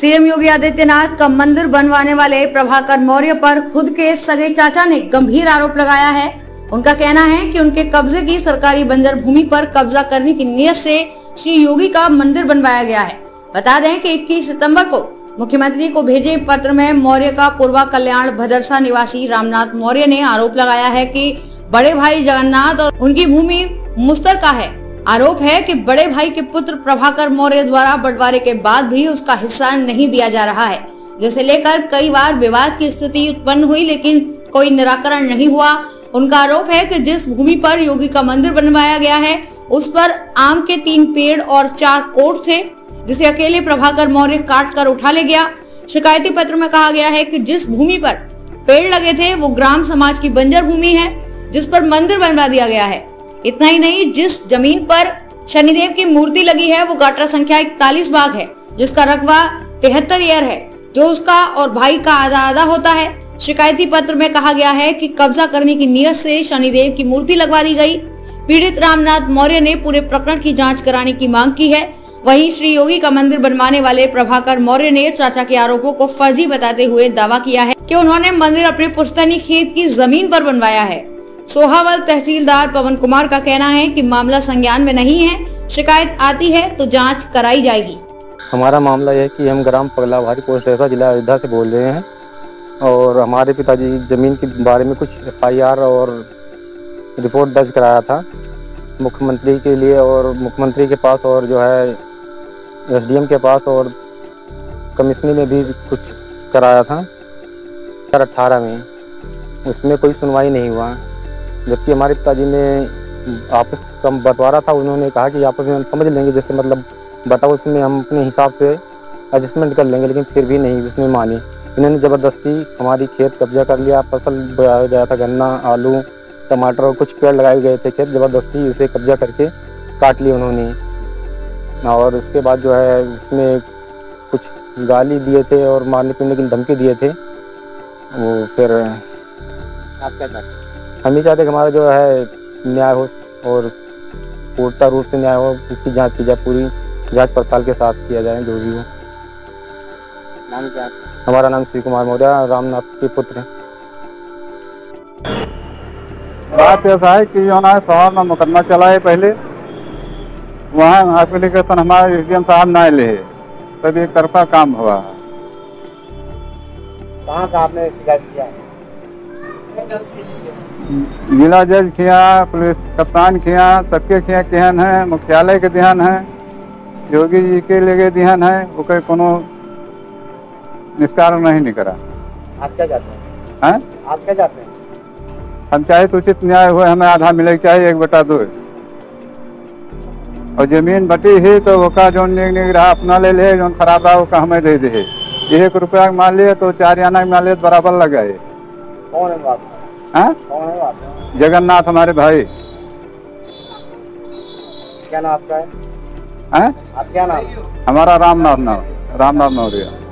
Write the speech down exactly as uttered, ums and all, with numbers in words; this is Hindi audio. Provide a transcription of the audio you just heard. सीएम योगी आदित्यनाथ का मंदिर बनवाने वाले प्रभाकर मौर्य पर खुद के सगे चाचा ने गंभीर आरोप लगाया है। उनका कहना है कि उनके कब्जे की सरकारी बंजर भूमि पर कब्जा करने की नीयत से श्री योगी का मंदिर बनवाया गया है। बता दें कि इक्कीस सितंबर को मुख्यमंत्री को भेजे पत्र में मौर्य का पूर्वा कल्याण भदरसा निवासी रामनाथ मौर्य ने आरोप लगाया है कि बड़े भाई जगन्नाथ और उनकी भूमि मुश्तरका है। आरोप है कि बड़े भाई के पुत्र प्रभाकर मौर्य द्वारा बंटवारे के बाद भी उसका हिस्सा नहीं दिया जा रहा है, जिसे लेकर कई बार विवाद की स्थिति उत्पन्न हुई, लेकिन कोई निराकरण नहीं हुआ। उनका आरोप है कि जिस भूमि पर योगी का मंदिर बनवाया गया है उस पर आम के तीन पेड़ और चार कोट थे, जिसे अकेले प्रभाकर मौर्य काट कर उठा ले गया। शिकायती पत्र में कहा गया है कि जिस भूमि पर पेड़ लगे थे वो ग्राम समाज की बंजर भूमि है, जिस पर मंदिर बनवा दिया गया है। इतना ही नहीं, जिस जमीन पर शनिदेव की मूर्ति लगी है वो गाटरा संख्या इकतालीस बाग है, जिसका रकबा तिहत्तर एकड़ है, जो उसका और भाई का आधा आधा होता है। शिकायती पत्र में कहा गया है कि कब्जा करने की नीयत से शनिदेव की मूर्ति लगवा दी गई। पीड़ित रामनाथ मौर्य ने पूरे प्रकरण की जांच कराने की मांग की है। वहीं श्री योगी का मंदिर बनवाने वाले प्रभाकर मौर्य ने चाचा के आरोपों को फर्जी बताते हुए दावा किया है कि उन्होंने मंदिर अपने पुश्तैनी खेत की जमीन पर बनवाया है। सोहावाल तहसीलदार पवन कुमार का कहना है कि मामला संज्ञान में नहीं है, शिकायत आती है तो जांच कराई जाएगी। हमारा मामला यह है कि हम ग्राम पगला भारी पोस्ट ऐसा जिला अयोध्या से बोल रहे हैं और हमारे पिताजी जमीन के बारे में कुछ एफ आई आर और रिपोर्ट दर्ज कराया था मुख्यमंत्री के लिए और मुख्यमंत्री के पास और जो है एस डी एम के पास और कमिश्नरी में भी कुछ कराया था दो हज़ार अठारह में। उसमें कोई सुनवाई नहीं हुआ, जबकि हमारे पिताजी ने आपस का बंटवारा था, उन्होंने कहा कि आपस में हम समझ लेंगे, जैसे मतलब बताओ उसमें हम अपने हिसाब से एडजस्टमेंट कर लेंगे, लेकिन फिर भी नहीं उसमें मानी। इन्होंने ज़बरदस्ती हमारी खेत कब्जा कर लिया। फसल बोया गया था, गन्ना, आलू, टमाटर और कुछ पेड़ लगाए गए थे खेत, ज़बरदस्ती उसे कब्जा करके काट लिए उन्होंने। और उसके बाद जो है उसमें कुछ गाली दिए थे और मारने पीटने की धमकी दिए थे। वो फिर आप क्या चाहते हैं? हम ही चाहते कि हमारा जो है न्याय हो और पूर्णता रूप से न्याय हो, इसकी जांच की जाए, पूरी जांच पड़ताल के साथ किया जाए जो भी हो। नाम क्या? हमारा नाम श्री कुमार मौर्य, रामनाथ के पुत्र। बात ऐसा है कि जो ना सवाल में मुकदमा चला है, पहले वहाँ एप्लीकेशन हमारे एस डी एम साहब ना ले, तब एक तरफा काम हुआ। कहाँ का आपने शिकायत किया? जिला जज किया, पुलिस कप्तान किया, सबके किया, केहन है मुख्यालय के ध्यान है, योगी जी के लिए ध्यान है, वो कोई कोनो निष्कारण नहीं निकला। आप क्या चाहते हैं? हैं? आप क्या चाहते हैं? हम चाहे उचित न्याय हुए, हमें आधा मिले चाहिए, एक बटा दो। और जमीन बटी ही तो वो का जो निक निक रहा अपना ले ले, जो खराब रहा वो का हमें दे दे। एक रुपया मान लिए तो चार आना मान लिए बराबर लगाए। कौन है बाप? हाँ? जगन्नाथ हमारे भाई। क्या नाम आपका है? हैं? आप क्या नाम? हमारा रामनाथ नाम, रामनाथ मौर्य।